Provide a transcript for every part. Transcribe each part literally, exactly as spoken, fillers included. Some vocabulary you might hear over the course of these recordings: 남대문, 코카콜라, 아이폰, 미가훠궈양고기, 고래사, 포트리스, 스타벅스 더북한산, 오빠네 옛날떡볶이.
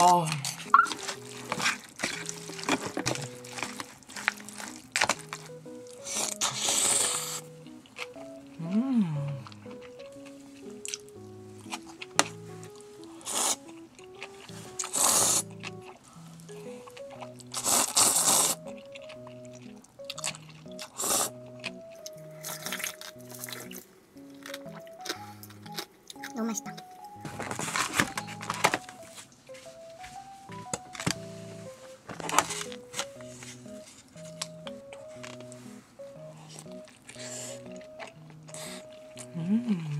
아. 음. 너무 맛있다. 음.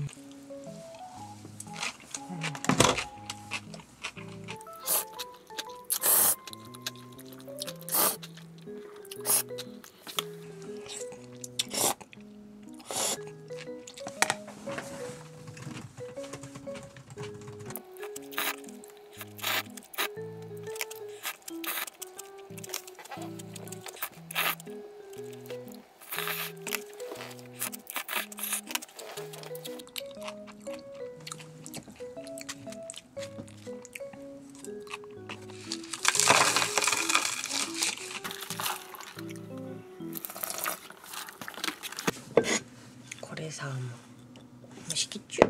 고래사음 맛있겠죠?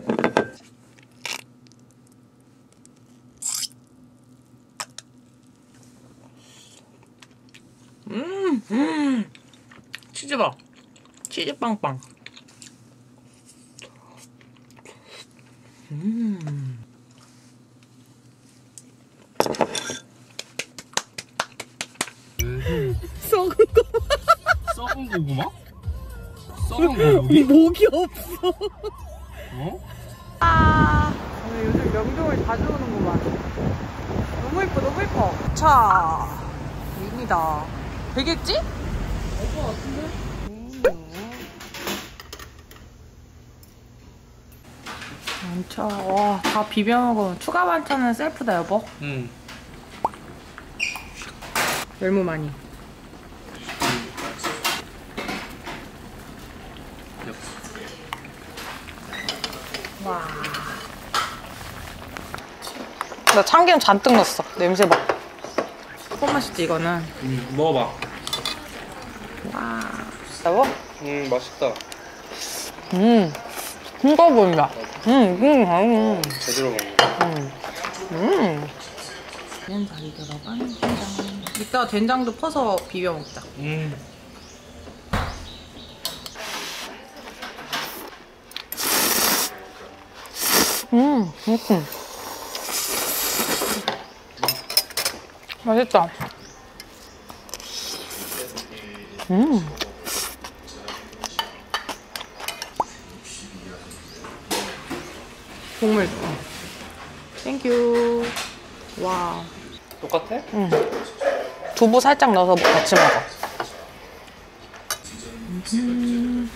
음, 음, 치즈밥, 치즈빵빵. 음. 썩은 고구마. 썩은 고구마? 썩은 고구마? 목이 없어. 어? 아, 오늘 요즘 명동을 자주 오는구만. 너무 예뻐, 너무 예뻐. 자, 입니다. 되겠지? 될 것 같은데? 많죠. 와, 다 비벼먹어. 추가 반찬은 셀프다, 여보? 응. 열무 많이. 와. 나 참기름 잔뜩 넣었어. 냄새 봐. 조금 맛있지, 이거는? 응, 먹어봐. 와. 맛있다고? 응, 맛있다. 음. 싱거워 보인다. 응, 응, 응. 제대로 먹네. 응. 음. 얘는 다리 들어간 된장. 이따 된장도 퍼서 비벼 먹자. 음. 음, 음. 맛있다. 음. 국물. 응. 땡큐. 와. 똑같아? 응. 두부 살짝 넣어서 같이 먹어. 음.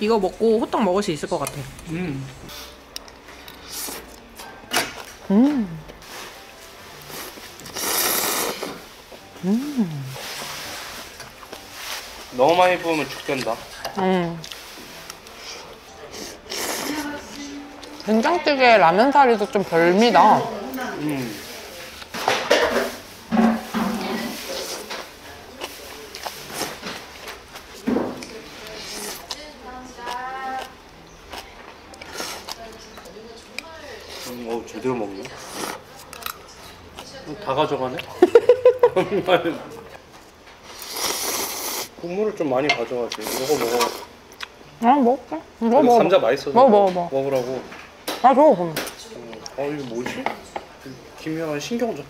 이거 먹고 호떡 먹을 수 있을 것 같아. 음. 음. 음. 너무 많이 부으면 죽된다. 음. 된장찌개 라면사리도 좀 별미다. 음. 음, 어우, 제대로 먹네. 다 가져가네? 국물을 좀 많이 가져가지. 먹어, 먹어. 아, 먹을게. 이거 먹어. 감자 맛있어. 먹어, 먹어, 먹어. 먹으라고. 아, 저거 보면. 아, 이거 뭐지? 기묘한 신경전.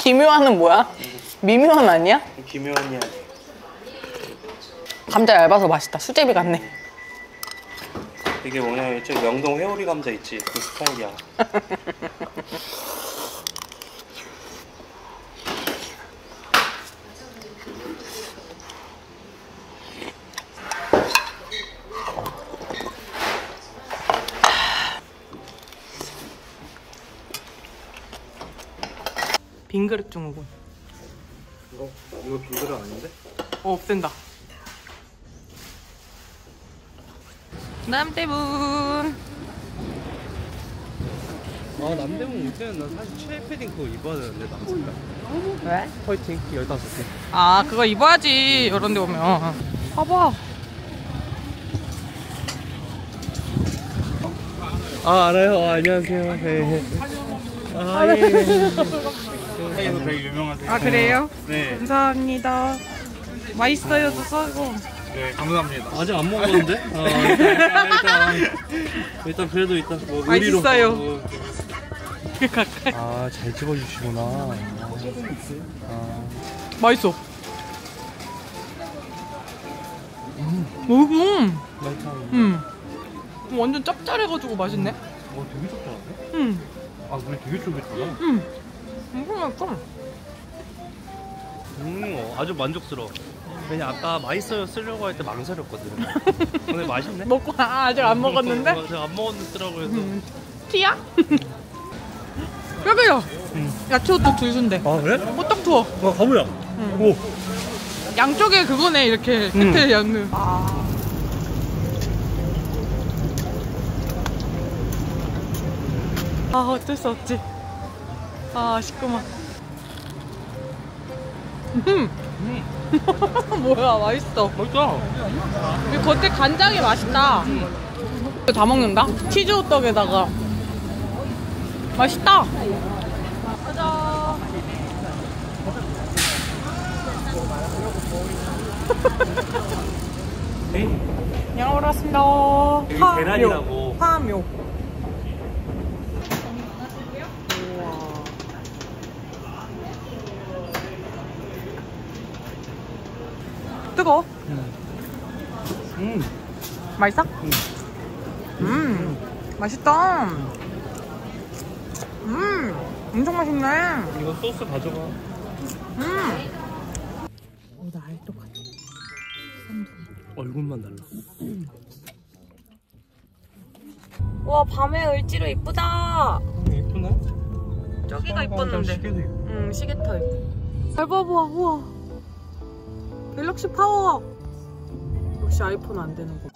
기묘한은 뭐야? 미묘한 아니야? 기묘한이야. 감자 얇아서 맛있다. 수제비 같네. 이게 뭐냐면 이제 명동 회오리 감자 있지? 그 스타일이야. 빈그릇 증후군. 이거, 이거 빈그릇 아닌데? 어, 없앤다. 남대문. 아 남대문 올 때는 난 사실 체일 패딩 그거 입어야 되는데 남친다. 왜? 펄팅 열다섯 개. 아 그거 입어야지 이런 데 오면. 봐봐. 아 알아요. 아, 안녕하세요. 네. 아 예. 네. 되게 유명하세요. 아 그래요? 네. 감사합니다. 맛있어요 줘서 이거. 네 감사합니다. 아직 안 먹었는데? 어, 일단, 일단, 일단 그래도 일단 뭐 맛있어요. 뭐. 아 잘 찍어주시구나. 아. 맛있어. 음. 음. 음. 완전 짭짤해가지고 맛있네. 와 되게 짭짤한데? 응. 아 물이 되게 쫄깃하다. 응. 엄청 맛있어. 음 아주 만족스러워. 왜냐 아까 맛있어요 쓰려고 할 때 망설였거든. 근데 맛있네. 먹고 아, 아직 안 먹었는데? 안 먹었더라고 해서. 음. 티야? 여기요. 음. 야채호떡 줄 순대. 아 그래? 호떡 투어. 아 가보자. 음. 오. 양쪽에 그거네 이렇게 끝에 음. 양념. 아. 아 어쩔 수 없지. 아 아쉽구만. 음. 음. 뭐야 맛있어. 맛있어. 겉에 간장이 맛있다. 다 먹는다. 치즈 호떡에다가 맛있다. 가자. 안녕 오셨습니다. 계란이라고. 파묘. 뜨거워? 음. 음. 맛있어? 음. 음. 맛있다. 음. 엄청 맛있네. 이거 소스 가져가. 음. 어, 나 알 똑같아. 얼굴만 달라. 음. 와, 밤에 을지로 이쁘다. 이쁘네. 음, 저기가 이뻤는데. 응, 음, 시계털. 잘 봐봐, 우와. 갤럭시 파워! 역시 아이폰 안 되는 거.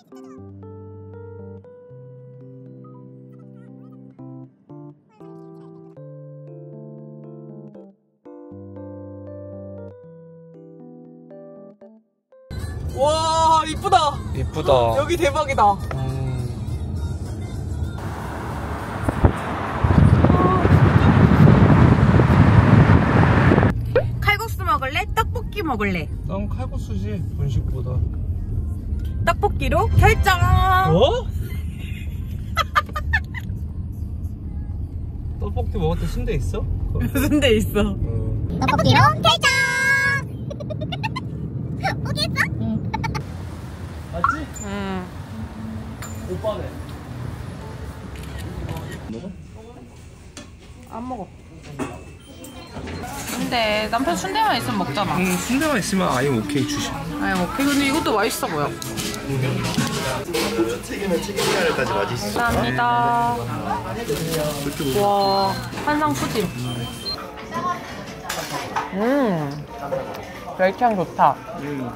와, 이쁘다! 이쁘다. 여기 대박이다. 음... 칼국수 먹을래? 떡볶이 먹을래? 난 칼국수지, 분식보다. 떡볶이로 결정! 어? 떡볶이 먹을 때 순대 있어? 순대 있어. 어. 떡볶이로 결정! 오겠어? 응. 맞지? 응. 오빠네. 먹어? 안 먹어. 근데 남편 순대만 있으면 먹잖아. 응, 순대만 있으면 아예 오케이 주시. 아예 오케이. 근데 이것도 맛있어 보여. 응. 고추튀김에 튀김가루까지 맛있어. 감사합니다. 네. 와, 한상 푸짐. 음, 열창 좋다. 음.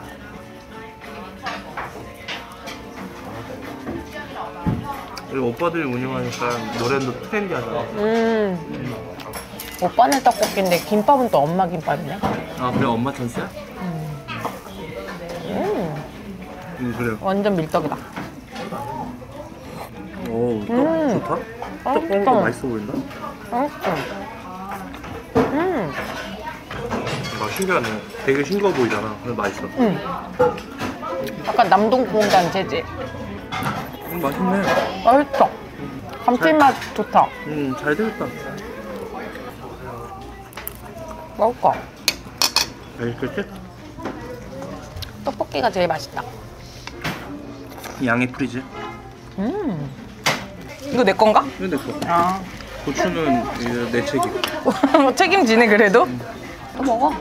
그리고 오빠들이 운영하니까 노래도 트렌디하잖아. 음. 음. 오빠는 떡볶이인데 김밥은 또 엄마 김밥이네. 아 그래 엄마 찬스야? 음. 음. 음 그래. 완전 밀떡이다. 오 떡 음. 좋다. 아, 떡볶이 맛있어 보인다. 맛있어. 음. 아 신기하네. 되게 싱거워 보이잖아. 근데 맛있어. 음. 약간 남동공단 재질. 음, 맛있네. 맛있어. 감칠맛 잘, 좋다. 음 잘 되겠다. 먹을까? 맛있겠지? 떡볶이가 제일 맛있다. 양이 프리즈. 음. 이거 내 건가? 이거 내 거. 아. 고추는 이제 내 책임. 뭐 책임지네 그래도? 음. 또 먹어.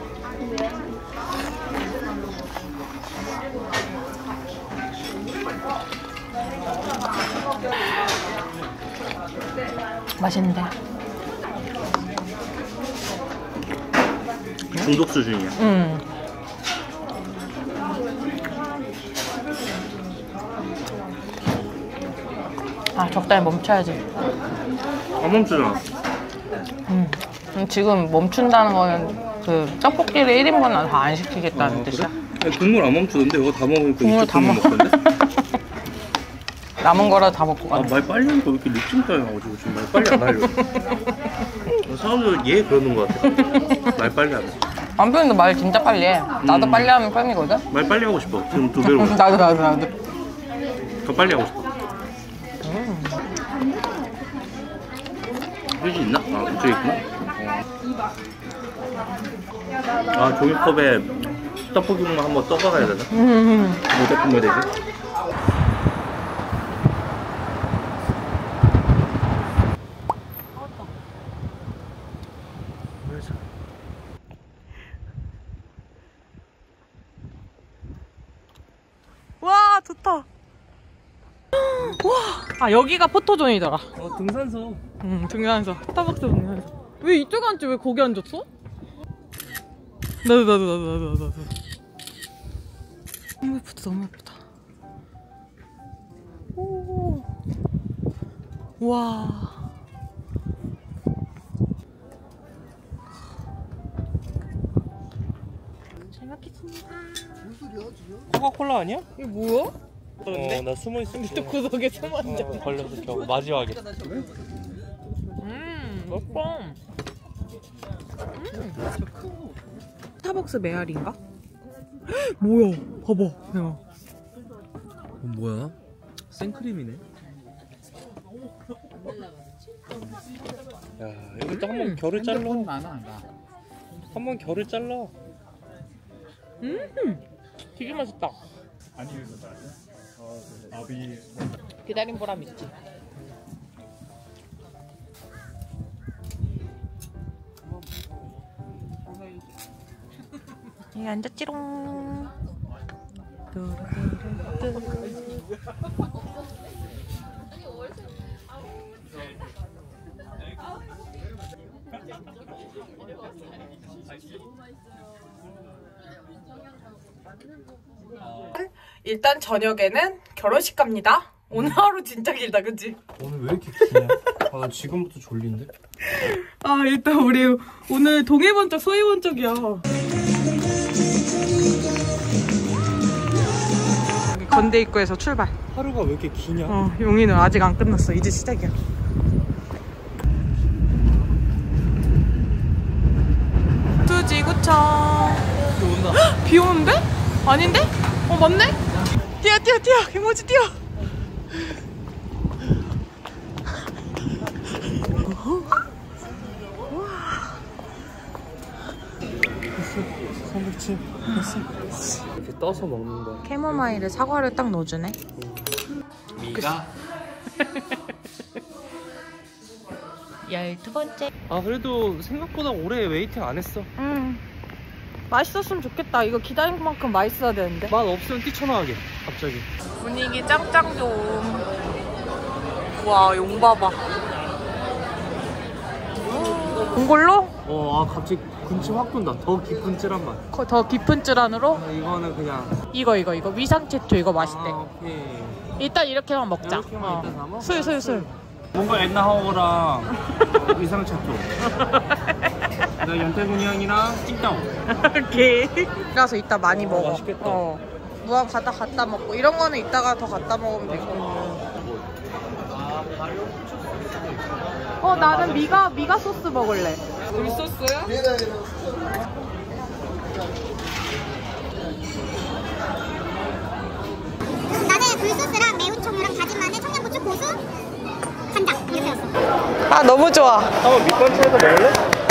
맛있는데. 중독 수준이야. 음. 아 적당히 멈춰야지. 안 멈추잖아. 음. 지금 멈춘다는 거는 그 떡볶이를 일 인분은 다 안 시키겠다는 아, 뜻이야. 그래? 국물 안 멈추던데 이거 다 먹으니까 국물 다 먹... 먹던데? 남은 거라 다 먹고 가네. 아, 말 빨리 하니까 왜 이렇게 늦쯤 따여가지고 지금 말 빨리 안 하려고. 사람들 얘 그러는 거 같아. 말 빨리 안 해. 남편도 말 진짜 빨리 해. 나도 음. 빨리 하는 편이거든? 말 빨리 하고 싶어. 지금 두 배로. 나도 나도 나도. 더 빨리 하고 싶어. 음. 휴지 있나? 아, 그쪽에 있구나. 아, 종이컵에 떡볶이 국물 한번 떠가야 되나? 음. 뭐 제품이 되지? 와 좋다. 와, 아 여기가 포토존이더라. 어, 등산소. 응, 등산소. 스타벅스 등산소. 왜 이쪽 앉지? 왜 거기 앉았어? 나도 나도 나도 나도 나도. 너무 예쁘다, 너무 예쁘다. 오. 와. 코카콜라 아니야? 이게 뭐야? 어, 나 숨어 있었는데 또 구석에 숨어 앉아. 어, 걸려서 겨우 마지막에. 음, 맛있어. 음. 스타벅스 메아리인가? 뭐야? 봐봐. 야. 어, 뭐야? 생크림이네. 야, 여기 또 한번 음, 결을 잘라. 한번 결을 잘라. 음. 되게 맛있다. 아니, 아비 기다린 보람 있지. 예, 앉았지롱. 일단 저녁에는 결혼식 갑니다. 오늘 하루 진짜 길다, 그치? 오늘 왜 이렇게 기냐? 아, 나 지금부터 졸린데? 아, 일단 우리 오늘 동해번쩍, 서해번쩍이야. 건대 입구에서 출발. 하루가 왜 이렇게 기냐? 어, 용인은 아직 안 끝났어. 이제 시작이야. 수지구청. 비 온다. 비 오는데? 아닌데? 어, 맞네? 뛰어, 뛰어, 뛰어! 김호지 뛰어! 삼백칠. 이렇게 떠서 먹는 거야. 캐모마일에 사과를 딱 넣어주네. 미가? 열두 번째. 아, 그래도 생각보다 오래 웨이팅 안 했어. 응. 맛있었으면 좋겠다. 이거 기다린 것만큼 맛있어야 되는데. 맛 없으면 뛰쳐나가게, 갑자기. 분위기 짱짱 좋음. 와, 용 봐봐. 본 걸로? 어, 아, 갑자기 군침 확 돈다. 더 깊은 쯔란 맛. 더 깊은 쯔란으로? 어, 이거는 그냥. 이거, 이거, 이거. 위상채초 이거 맛있대. 아, 오케이. 일단 이렇게만 먹자. 이렇게만 어. 일단 다 먹자. 술, 술, 술. 뭔가 엔나하오랑 위상채초. 나 연태군이 형이랑 찡따오. 오케이. 그래서 이따 많이 어, 먹어. 맛있겠다. 어. 무한 갖다 갖다 먹고 이런 거는 이따가 더 갖다 먹으면 되고. 어, 나는 미가 미가 소스 먹을래. 우리 소스야? 나는 굴소스랑 매운청이랑 다진 마늘, 청양고추, 고수, 간장 이렇게 해왔어. 아, 너무 좋아. 한번 밑반찬에서 먹을래?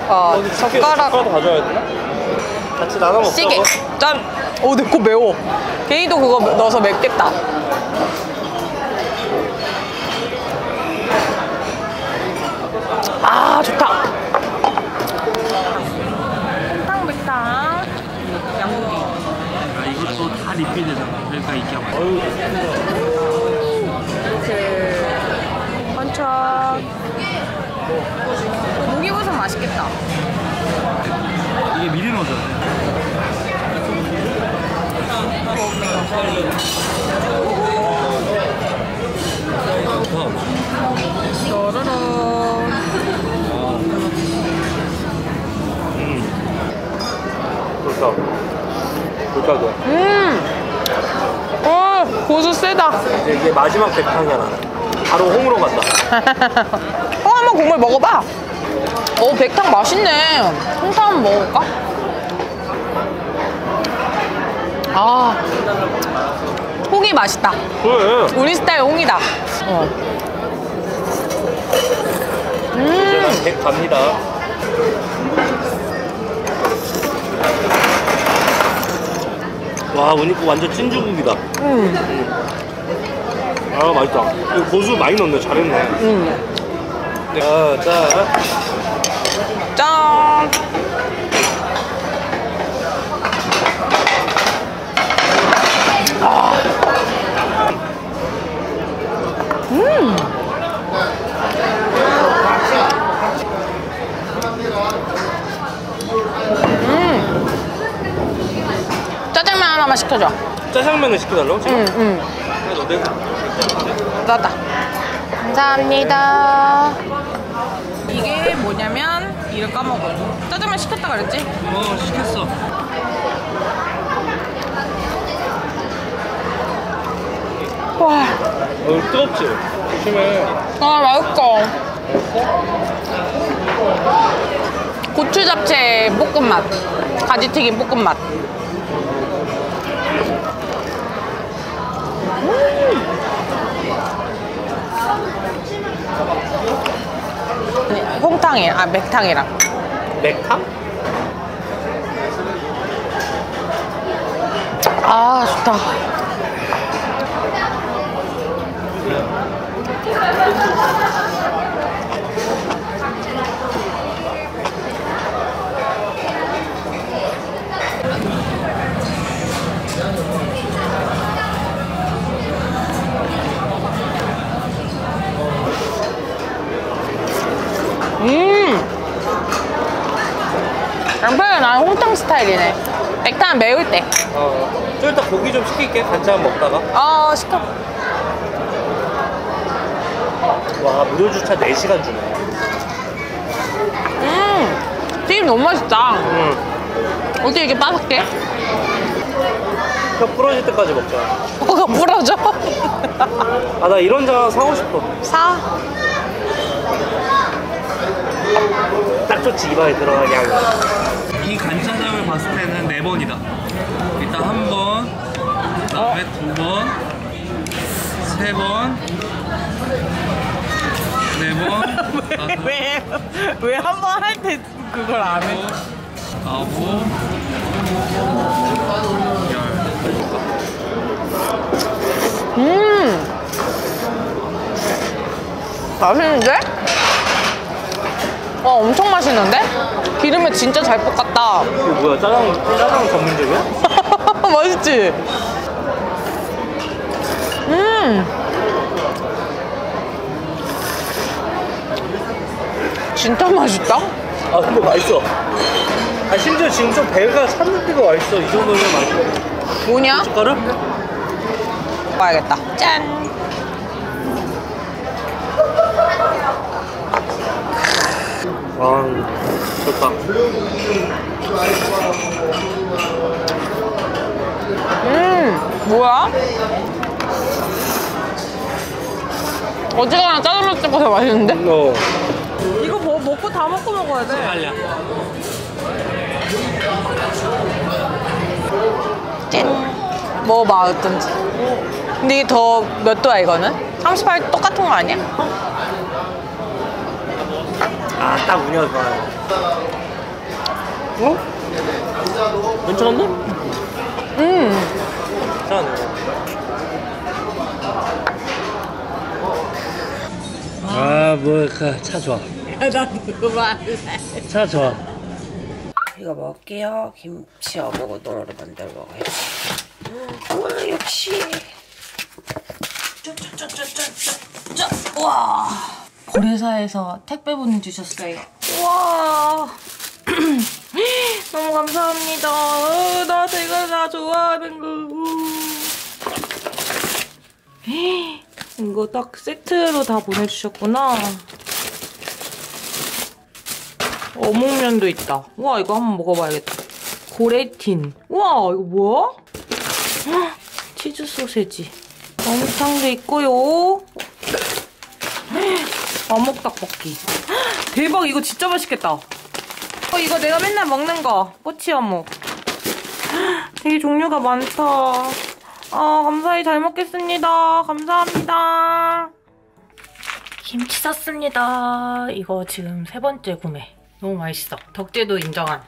아, 어, 젓가락. 젓가락 가져와야 되나? 같이 나눠 먹자. 시계. 짠! 오, 내 거 매워. 걔도 그거 넣어서 맵겠다. 아, 좋다. 탕백탕. 양고기. 아, 이것도 다 리필되잖아. 그러니까 이게 어우. 이렇게. 반찬. 무기버섯 맛있겠다. 이게 미리노잖아요. 너르렁. 고춧가루. 음. 어, 고수 세다. 이제 이게 마지막 백탕이야. 바로 홍으로 간다. 홍 한번 국물 먹어봐. 어, 백탕 맛있네. 홍탕 한번 먹어볼까? 아, 홍이 맛있다. 그래. 우리 스타일 홍이다. 어. 음. 이제 백 갑니다. 와, 오니까 완전 찐주국이다. 음. 아, 맛있다. 고수 많이 넣네. 잘했네. 음. 아, 짠. 짠. 아. 음. 음. 짜장면 하나만 시켜줘. 짜장면을 시켜달라고? 지금? 응, 응. 나왔다. 감사합니다. 이게 뭐냐면 이름 까먹어. 짜장면 시켰다 그랬지? 어, 시켰어. 와. 어, 뜨겁지? 조심해. 아, 맛있어. 고추 잡채 볶음맛. 가지튀김 볶음맛. 홍탕이에요. 아, 맥탕이랑. 맥탕? 아, 좋다. 양파야, 난 홍탕 스타일이네. 백탕 매울 때. 어, 좀 이따 고기 좀 시킬게. 간장 먹다가. 어, 시켜. 와, 무료 주차 네 시간 주네. 음, 튀김 너무 맛있다. 음. 어떻게 이렇게 빠삭해? 혀 부러질 때까지 먹자. 혀가 부러져? 아, 나 이런 장 사고 싶어. 사. 딱 좋지, 입안에 들어가게 하고. 이 간짜장을 봤을 때는 네 번이다. 일단 한 번, 그 다음에 두 번, 세 번, 네 번. 왜, 왜 한 번 할 때 그걸 안 해? 아홉, 열. 음! 맛있는데? 와, 엄청 맛있는데? 기름에 진짜 잘 볶았다. 이거 뭐야? 짜장, 짜장 전문점이야? 맛있지? 음! 진짜 맛있다? 아, 근데 맛있어. 아, 심지어 지금 좀 배가 찼는 데가 맛있어. 이 정도면 맛있어. 뭐냐? 고춧가루? 봐야겠다. 짠! 아, 좋다. 음, 뭐야? 어지간한 짜장면 집보다 맛있는데? 어. 이거 뭐 먹고 다 먹고 먹어야 돼. 빨리야. 찐. 먹어봐, 어떤지. 근데 이게 더 몇 도야, 이거는? 삼십팔 도 똑같은 거 아니야? 아, 딱 운영을 봐요. 어? 괜찮은데? 음. 괜찮은데? 아, 뭐, 그, 차 좋아. 나 그만해. 차 좋아. 이거 먹을게요. 김치 어묵 우동으로 만들어 먹어야지. 와, 역시. 쫙쫙쫙쫙쫙쫙. 와. 고래사에서 택배 보내주셨어요. 와. 너무 감사합니다. 어, 나 제가 다 좋아하는 거고. 이거 딱 세트로 다 보내주셨구나. 어묵면도 있다. 와, 이거 한번 먹어봐야겠다. 고레틴. 우와, 이거 뭐야? 헉, 치즈 소세지. 어묵탕도 있고요. 어묵 떡볶이. 헉, 대박, 이거 진짜 맛있겠다. 어, 이거 내가 맨날 먹는 거. 꼬치 어묵. 헉, 되게 종류가 많다. 아, 감사히 잘 먹겠습니다. 감사합니다. 김치 샀습니다. 이거 지금 세 번째 구매. 너무 맛있어. 덕재도 인정한.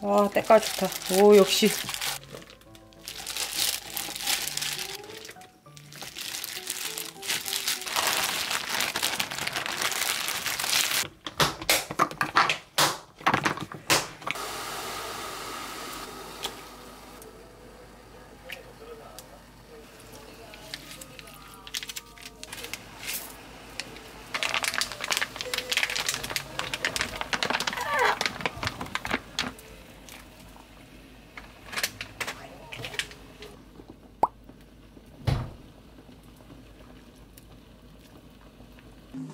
와, 때깔 좋다. 오, 역시.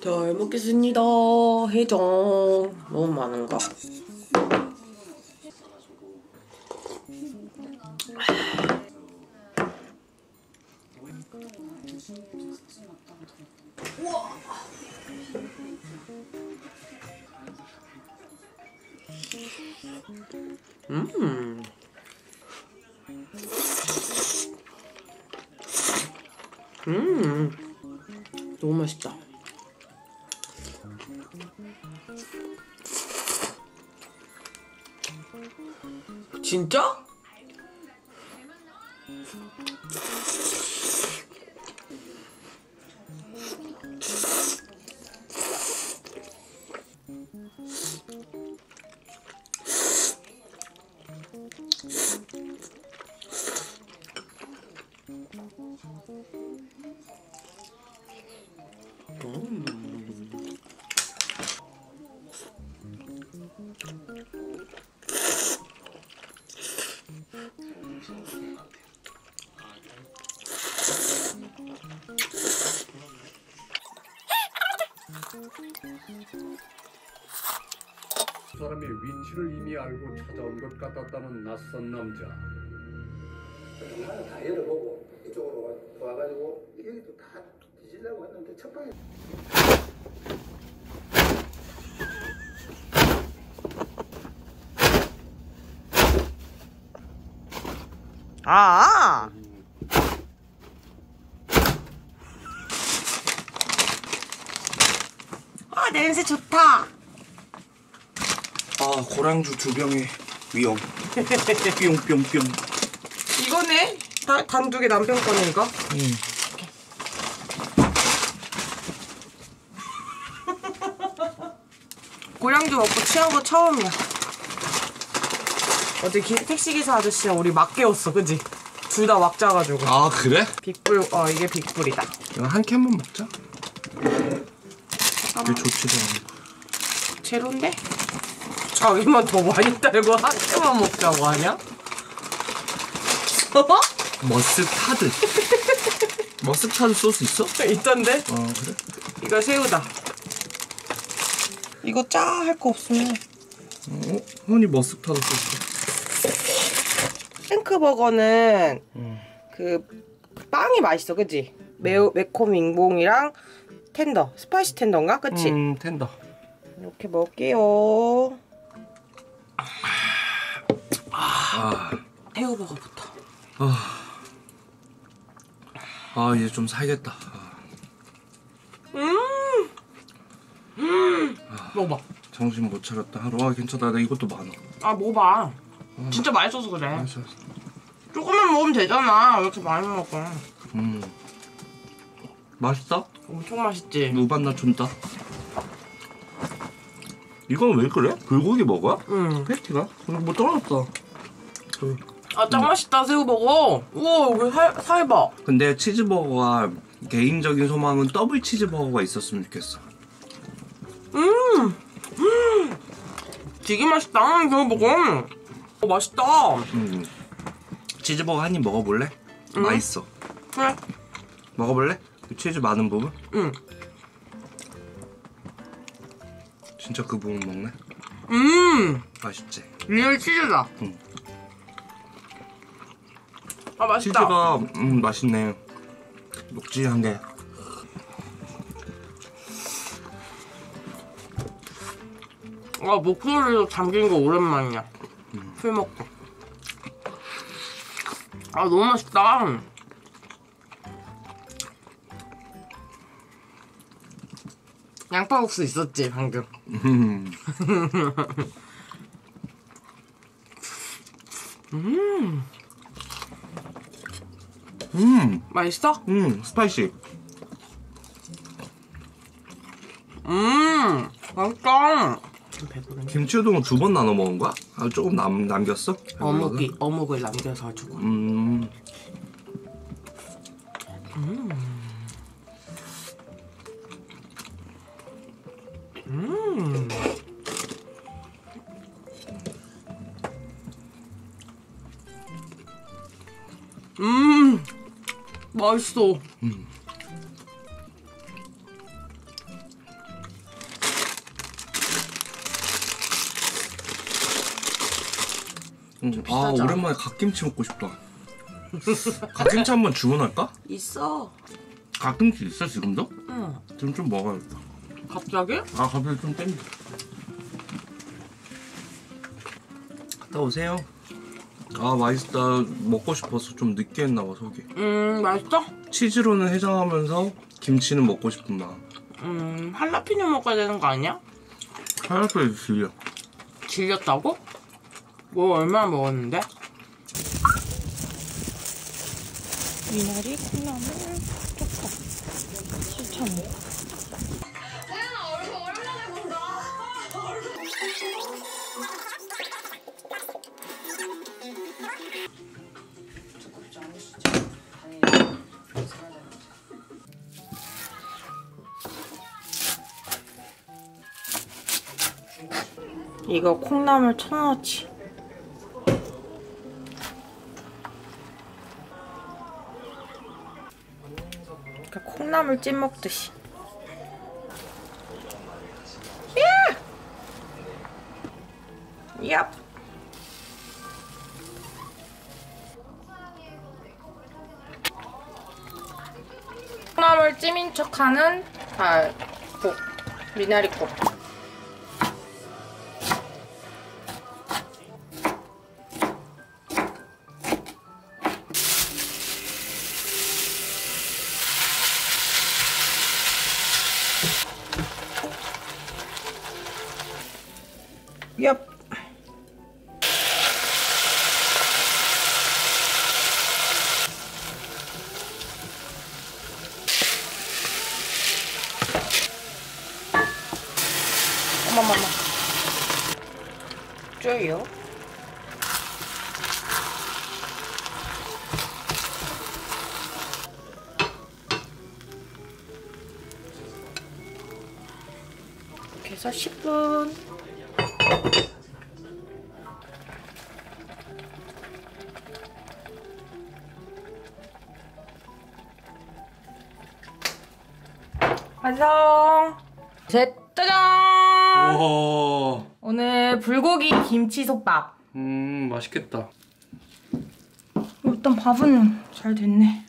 잘 먹겠습니다. 해장. 너무 많은가? 우와. 음. 음. 너무 맛있다. 진짜? 사람이 위치를 이미 알고 찾아온 것 같았다는 낯선 남자. 다 열어보고 이쪽으로 와가지고 여기도 다 뒤질라고 했는데 첫 번째. 아. 아, 냄새 좋다. 아, 고량주 두 병에 위험. 뿅뿅뿅. 이거네? 다, 단두개 남편 거네, 이거? 응. 고량주 먹고 취한 거 처음이야. 어제 기, 택시기사 아저씨랑 우리 막 깨웠어, 그지? 둘 다 막 짜가지고. 아, 그래? 빅불, 어, 이게 빅불이다. 한 캔 한번 먹자. 이게 좋지도 않아. 제로인데? 자기만 더 많이 달고 한 개만 먹자고 하냐? 어? 머스타드. 머스타드 소스 있어? 있던데? 어, 그래? 이거 새우다. 이거 짜 할 거 없으면. 어? 허니 머스타드 소스. 싱크버거는 음. 그 빵이 맛있어, 그치? 매우 매콤 윙봉이랑 텐더. 스파이시 텐더인가? 그치? 음, 텐더. 이렇게 먹을게요. 아, 새우버거부터. 아, 아, 이제 좀 살겠다. 음, 음, 아, 먹어봐. 정신 못 차렸다 하루. 아, 괜찮아, 나 이것도 많아. 아, 먹어봐. 아, 진짜 맛있어서 그래. 맛있어. 조금만 먹으면 되잖아. 왜 이렇게 많이 먹어? 음, 맛있다. 엄청 맛있지. 무반나 촌다. 이건 왜 그래? 불고기 먹어? 응. 패티가? 뭐 떨어졌다. 아, 짱 맛있다. 응. 새우버거. 우와, 여기 살, 살 봐. 근데 치즈버거가, 개인적인 소망은 더블 치즈버거가 있었으면 좋겠어. 음, 음. 되게 맛있다, 새우버거. 어, 맛있다. 음. 치즈버거 한 입 먹어볼래? 음. 맛있어. 그래. 먹어볼래? 치즈 많은 부분? 응. 진짜 그 부분 먹네? 음! 맛있지? 리얼 치즈다! 응. 아, 맛있다. 치즈가 음, 맛있네. 녹진한데. 아, 목소리도 잠긴 거 오랜만이야. 음. 술 먹고. 아, 너무 맛있다. 양파국수 있었지, 방금. 음. 음. 음. 맛있어? 음, 스파이시. 음, 맛있다. 김치우동은 두 번 나눠 먹은 거야? 아, 조금 남, 남겼어? 어묵이, 어묵을 남겨서 주고. 음. 음. 음. 음. 맛있어. 음. 아, 오랜만에 갓김치 먹고 싶다. 갓김치 한번 주문할까? 있어. 갓김치 있어 지금도? 응. 지금 좀 먹어야겠다. 갑자기? 아, 갑자기 좀 땡겨. 갔다 오세요. 아, 맛있다. 먹고 싶어서 좀 늦게 했나봐 속이. 음, 맛있어? 치즈로는 해장하면서 김치는 먹고 싶은 마음. 음, 할라피뇨 먹어야 되는 거 아니야? 할라피뇨 질려. 질렸다고? 뭐 얼마나 먹었는데? 미나리, 콩나물, 쪽파 추천. 이거 콩나물 천 원어치. 콩나물 찜 먹듯이. 야! 얍! 콩나물 찜인 척하는 달국, 미나리국. 얍. 어머머머. 쪼요. 이렇게 해서 십 분. 완성! 셋! 짜잔! 우와. 오늘 불고기 김치솥밥. 음, 맛있겠다. 일단 밥은 잘 됐네.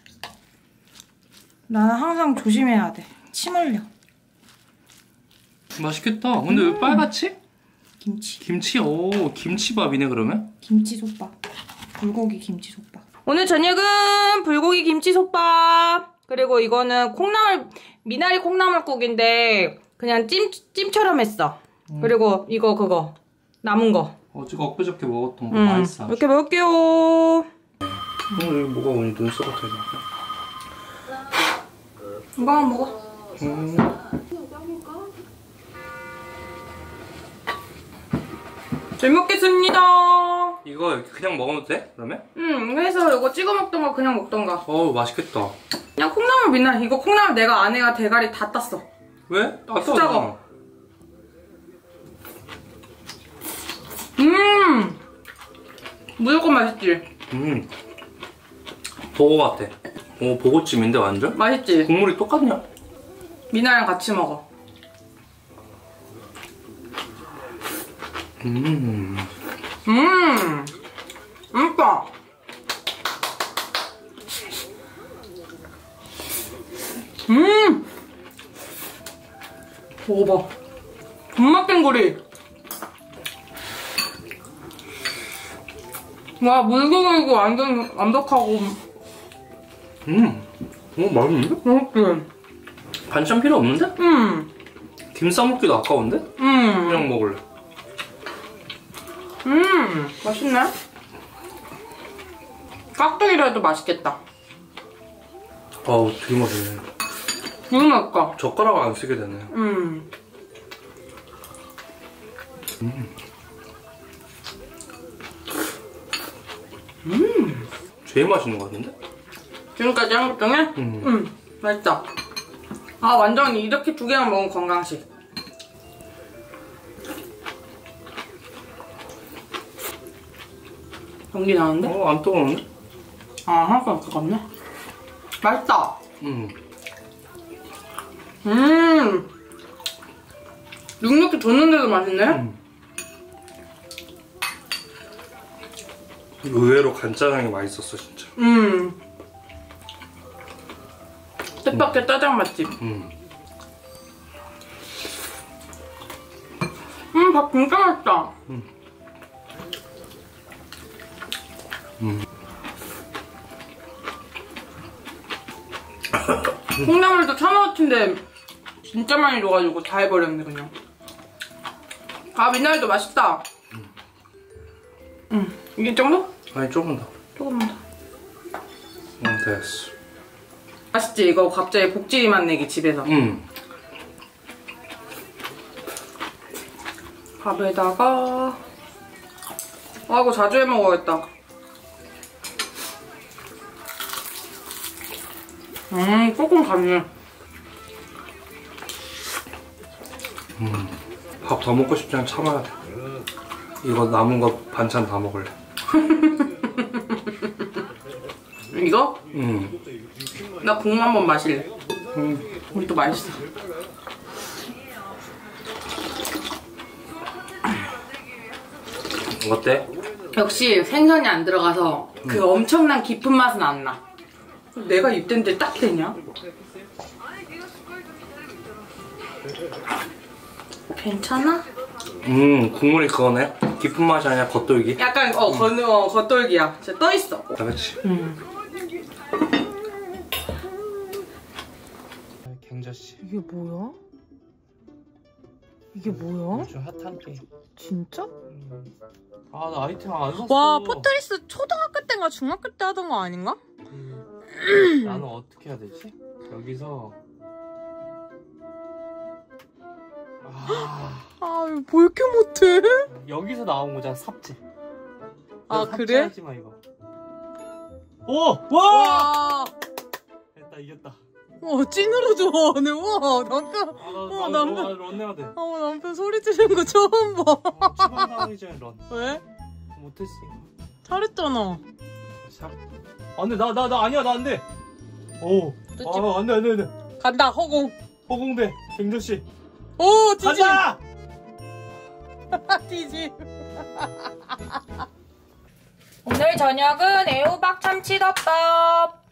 나는 항상 조심해야 돼. 침 흘려. 맛있겠다. 근데 음. 왜 빨갛지? 김치. 김치? 오, 김치밥이네 그러면? 김치솥밥. 불고기 김치솥밥. 오늘 저녁은 불고기 김치솥밥! 그리고 이거는 콩나물, 미나리 콩나물국인데 그냥 찜, 찜처럼 했어. 음. 그리고 이거 그거 남은 거 어저께 엊그저께 먹었던 거. 음. 맛있어. 이렇게 먹을게요. 어, 여기 뭐가 오니? 눈썹 같아. 이거 한번 먹어. 음. 잘 먹겠습니다. 이거 그냥 먹어도 돼? 그러면? 응, 음, 해서 이거 찍어 먹던가 그냥 먹던가. 어우, 맛있겠다. 그냥 콩나물 미나리. 이거 콩나물 내가 아내가 대가리 다 땄어. 왜? 땄어. 수작업. 음, 무조건 맛있지. 음, 보고 같아. 오, 보고찜인데 완전? 맛있지? 국물이 똑같냐? 미나리랑 같이 먹어. 음, 음, 맛있다. 먹어봐. 겁나 땡거리. 와, 물도 들고 완전 완벽하고. 음, 어, 맛있는데? 맛있지? 반찬 필요 없는데? 음. 김 싸먹기도 아까운데? 음. 그냥 먹을래. 음, 맛있네. 깍두기라 해도 맛있겠다. 아우, 되게 맛있네. 되게 맛있다. 젓가락 안 쓰게 되네. 음. 음. 음. 제일 맛있는 것 같은데? 지금까지 한 것 중에? 음. 음. 맛있다. 아, 완전 이렇게 두 개만 먹은 건강식. 연기 나는데? 어, 안 뜨거운데? 아, 하나도 안 뜨겁네. 맛있다. 음. 음. 눅눅히 줬는데도 맛있네? 음. 의외로 간짜장이 맛있었어, 진짜. 음. 뜻밖의 음. 짜장 맛집. 음. 음, 밥 진짜 맛있다. 음. 음. 콩나물도 참아놓친데 진짜 많이 넣어가지고 다 해버렸네, 그냥. 아, 미나리도 맛있다. 음. 음. 이게 정도? 아니, 조금 더. 조금만 더. 응, 됐어. 맛있지? 이거 갑자기 복지만 내기, 집에서. 응. 밥에다가. 아, 이거 자주 해 먹어야겠다. 음, 조금 가네. 음. 밥 더 먹고 싶지 않으면 참아야 돼. 이거 남은 거 반찬 다 먹을래. 이거? 응. 나 국물 한번 마실래. 응. 우리 또 맛있어. 어때? 역시 생선이 안 들어가서 응. 그 엄청난 깊은 맛은 안 나. 내가 입댄데 딱 되냐? 괜찮아? 음, 국물이 그거네? 깊은 맛이 아니라 겉돌기? 약간 어, 음. 건, 어 겉돌기야. 진짜 떠있어. 아, 그치. 음. 갱자씨. 이게 뭐야? 이게 뭐야? 요즘 핫한 게임. 진짜? 음. 아, 나 아이템 안 샀어. 와, 포트리스 초등학교 때인가 중학교 때 하던 거 아닌가? 음. 나는 어떻게 해야 되지? 여기서 아... 아, 이거 뭐 이렇게 못해? 여기서 나온 거잖아, 삽질. 아, 삽질 그래? 하지 마, 이거. 오! 와! 와! 됐다, 이겼다. 와, 찐으로 좋아하네. 와, 남편. 아, 나, 와, 나, 남편. 너, 런 해야 돼. 아, 남편 소리 지르는 거 처음 봐. 어, 초반 상황이 전에 런. 왜? 못했으니까. 잘했잖아. 잘... 안 돼, 나, 나, 나 아니야, 나 안 돼. 오. 아, 안 돼, 안 돼, 안 돼. 간다, 허공. 허공배, 갱조씨. 오, 뒤집! 가자! 뒤집! 오늘 저녁은 애호박 참치덮밥!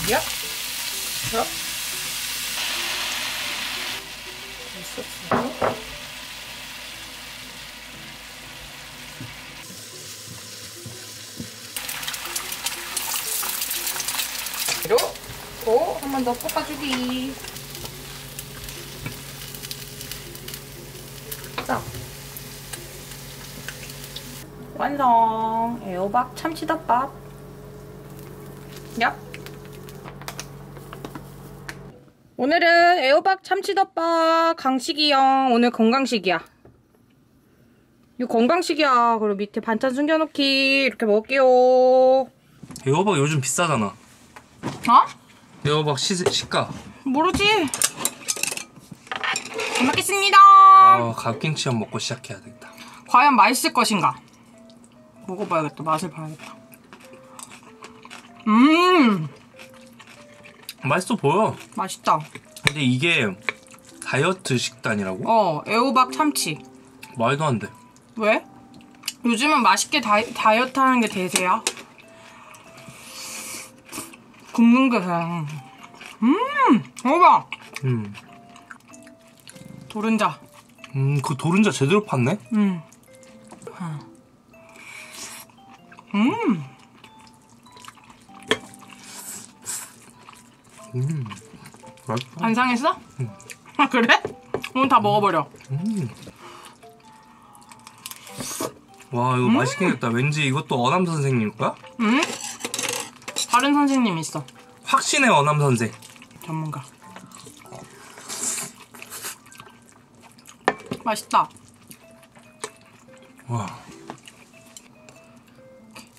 야, 자, 이렇게 한 번 더 볶아주기. 자, 완성. 애호박 참치덮밥. 야. 오늘은 애호박 참치덮밥 강식이형. 오늘 건강식이야. 이거 건강식이야. 그리고 밑에 반찬 숨겨놓기. 이렇게 먹을게요. 애호박 요즘 비싸잖아. 어? 애호박 시, 시가. 모르지. 잘 먹겠습니다. 아, 갓김치 한번 먹고 시작해야 되겠다. 과연 맛있을 것인가? 먹어봐야겠다. 맛을 봐야겠다. 음 맛있어 보여. 맛있다. 근데 이게 다이어트 식단이라고? 어, 애호박 참치. 말도 안 돼. 왜? 요즘은 맛있게 다이, 다이어트 하는 게 대세야. 굽는 게 그냥. 음! 애호박! 음. 도른자. 음, 그 도른자 제대로 팠네? 음. 음. 음. 맛있다. 안 상했어? 응. 아, 그래? 오늘 다 먹어버려. 음. 와, 이거 음. 맛있긴 했다. 왠지 이것도 어남 선생님 거야? 응? 음? 다른 선생님이 있어. 확신의 어남 선생. 전문가. 맛있다. 와.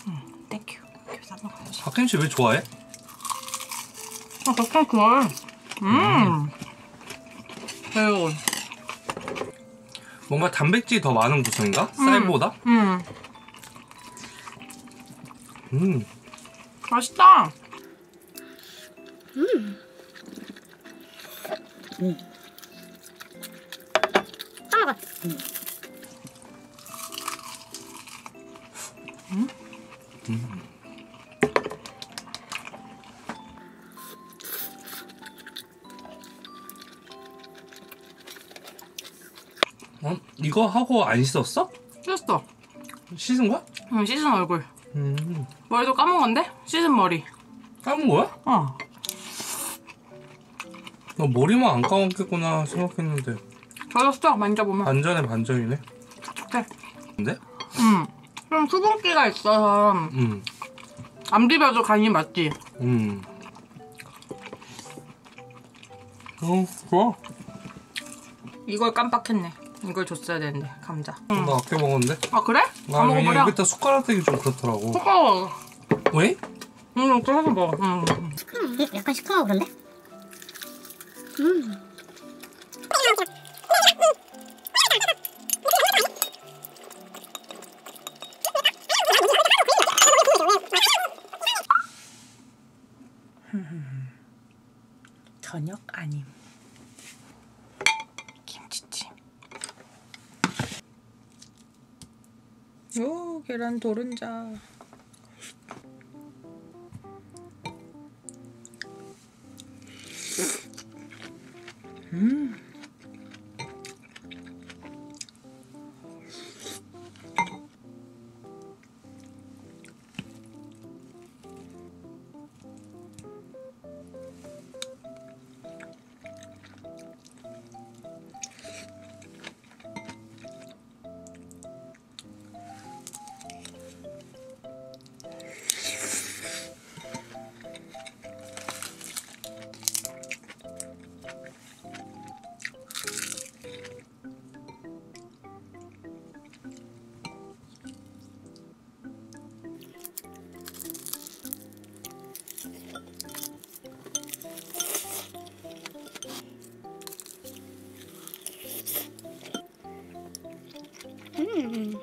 음, 땡큐. 박김치 왜 좋아해? 아, 박김치 좋아해. 음. 매워. 뭔가 단백질이 더 많은 구성인가? 음. 쌀보다? 음. 음. 맛있다. 음. 음. 음. 음? 음. 어? 이거 하고 안 씻었어? 씻었어. 씻은 거야? 응, 씻은 얼굴. 음. 머리도 감은 건데? 씻은 머리. 감은 거야? 어. 나 머리만 안 감았겠구나 생각했는데. 젖었어, 만져보면. 반전에 반전이네. 네. 근데? 응. 좀 수분기가 있어서. 응. 안 비벼도 간이 맞지? 응. 어, 좋아. 이걸 깜빡했네. 이걸 줬어야 되는데, 감자. 응. 나 아껴 먹었는데? 아, 그래? 나 먹어버려. 여기다 숟가락 대기 좀 그렇더라고. 숟가락. 왜? 응, 또 하고 먹어. 응. 숟가락, 약간 시큼하고 그런데? 음. 저녁 아님. 김치찜. 요 계란 도른자. 음. Mm-hmm.